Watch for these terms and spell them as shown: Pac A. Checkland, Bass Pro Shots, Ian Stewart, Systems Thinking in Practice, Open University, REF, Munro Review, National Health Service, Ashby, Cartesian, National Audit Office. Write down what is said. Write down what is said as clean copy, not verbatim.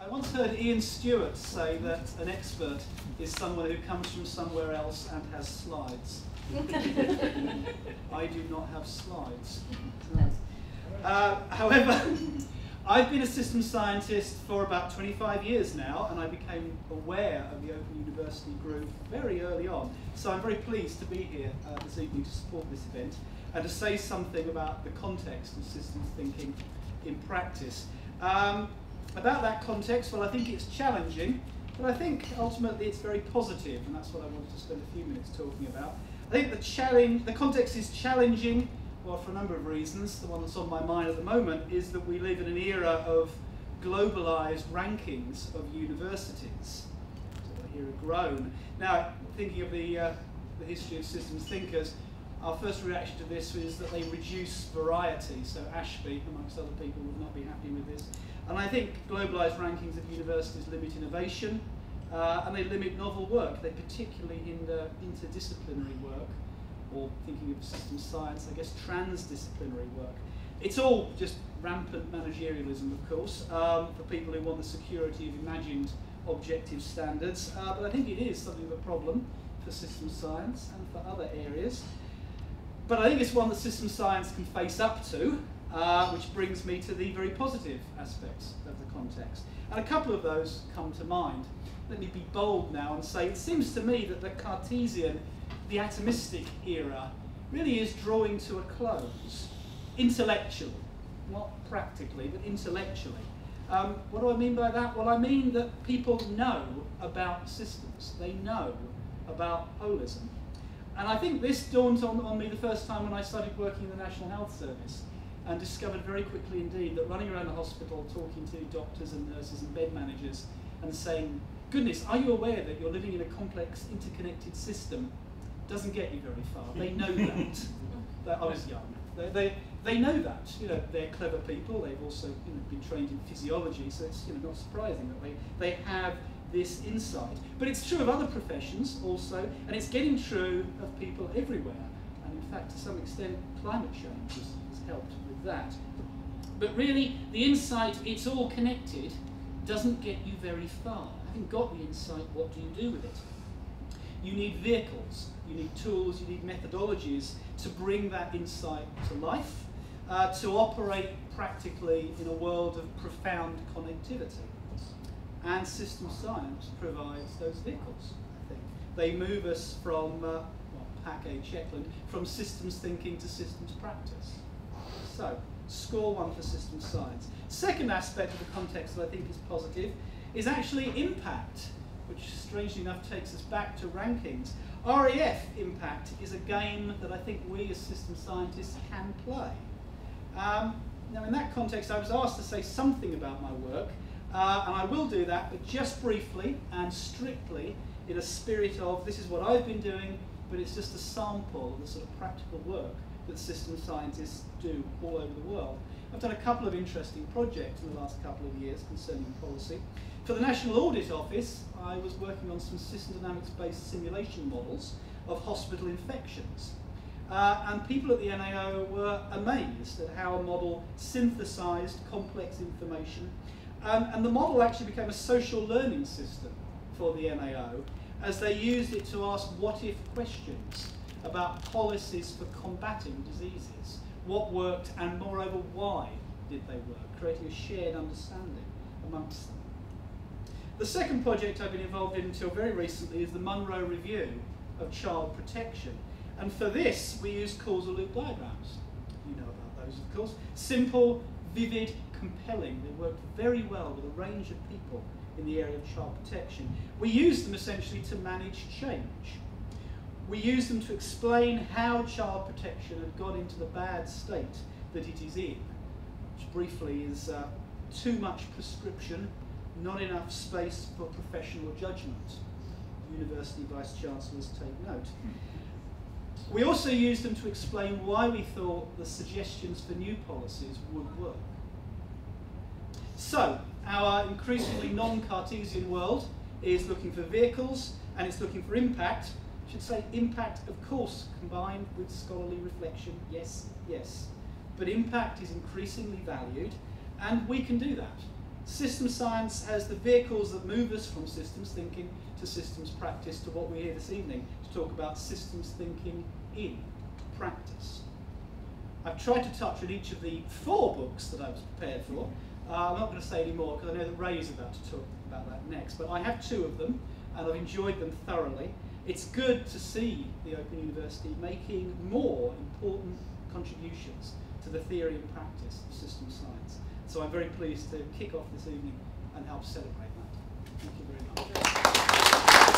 I once heard Ian Stewart say that an expert is someone who comes from somewhere else and has slides. I do not have slides. However, I've been a systems scientist for about 25 years now, and I became aware of the Open University group very early on. So I'm very pleased to be here this evening to support this event and to say something about the context of systems thinking in practice. About that context, well, I think it's challenging, but I think ultimately it's very positive, and that's what I wanted to spend a few minutes talking about. I think the context is challenging, well, for a number of reasons. The one that's on my mind at the moment is that we live in an era of globalized rankings of universities. So I hear a groan. Now, thinking of the history of systems thinkers, our first reaction to this is that they reduce variety. So Ashby, amongst other people, would not be happy with this. And I think globalized rankings of universities limit innovation, and they limit novel work. They particularly hinder interdisciplinary work, or thinking of systems science, I guess transdisciplinary work. It's all just rampant managerialism, of course, for people who want the security of imagined objective standards. But I think it is something of a problem for systems science and for other areas. But I think it's one that systems science can face up to, which brings me to the very positive aspects of the context. And a couple of those come to mind. Let me be bold now and say it seems to me that the Cartesian, the atomistic era really is drawing to a close, intellectually, not practically, but intellectually. What do I mean by that? Well, I mean that people know about systems. They know about holism. And I think this dawned on me the first time when I started working in the National Health Service and discovered very quickly indeed that running around the hospital talking to doctors and nurses and bed managers and saying, goodness, are you aware that you're living in a complex, interconnected system, doesn't get you very far. They know that. I was young. They know that. You know, they're clever people. They've also been trained in physiology, so it's not surprising that they have this insight. But it's true of other professions also, and it's getting true of people everywhere. And in fact, to some extent, climate change has helped with that. But really, the insight, it's all connected, doesn't get you very far. Having got the insight, what do you do with it? You need vehicles, you need tools, you need methodologies to bring that insight to life, to operate practically in a world of profound connectivity. And system science provides those vehicles, I think. They move us from, well, Pac A. Checkland, from systems thinking to systems practice. So, score one for systems science. Second aspect of the context that I think is positive is actually impact, which strangely enough takes us back to rankings. REF impact is a game that I think we as systems scientists can play. Now in that context, I was asked to say something about my work, and I will do that, but just briefly and strictly in a spirit of this is what I've been doing, but it's just a sample of the sort of practical work that systems scientists do all over the world. I've done a couple of interesting projects in the last couple of years concerning policy. For the National Audit Office, I was working on some system dynamics-based simulation models of hospital infections. And people at the NAO were amazed at how a model synthesized complex information. And the model actually became a social learning system for the NAO as they used it to ask what-if questions about policies for combating diseases. What worked, and moreover, why did they work? Creating a shared understanding amongst them. The second project I've been involved in until very recently is the Munro Review of child protection. And for this, we use causal loop diagrams. You know about those, of course. Simple, vivid, compelling. They worked very well with a range of people in the area of child protection. We use them essentially to manage change. We use them to explain how child protection had got into the bad state that it is in, which briefly is too much prescription, not enough space for professional judgment. University vice-chancellors take note. We also use them to explain why we thought the suggestions for new policies would work. So, our increasingly non-Cartesian world is looking for vehicles and it's looking for impact. I should say impact, of course, combined with scholarly reflection, yes, yes. But impact is increasingly valued and we can do that. System science as the vehicles that move us from systems thinking to systems practice to what we're here this evening to talk about systems thinking in practice. I've tried to touch on each of the four books that I was prepared for. I'm not going to say any more because I know that Ray is about to talk about that next, but I have two of them and I've enjoyed them thoroughly. It's good to see the Open University making more important contributions to the theory and practice of systems science. So I'm very pleased to kick off this evening and help celebrate that. Thank you very much.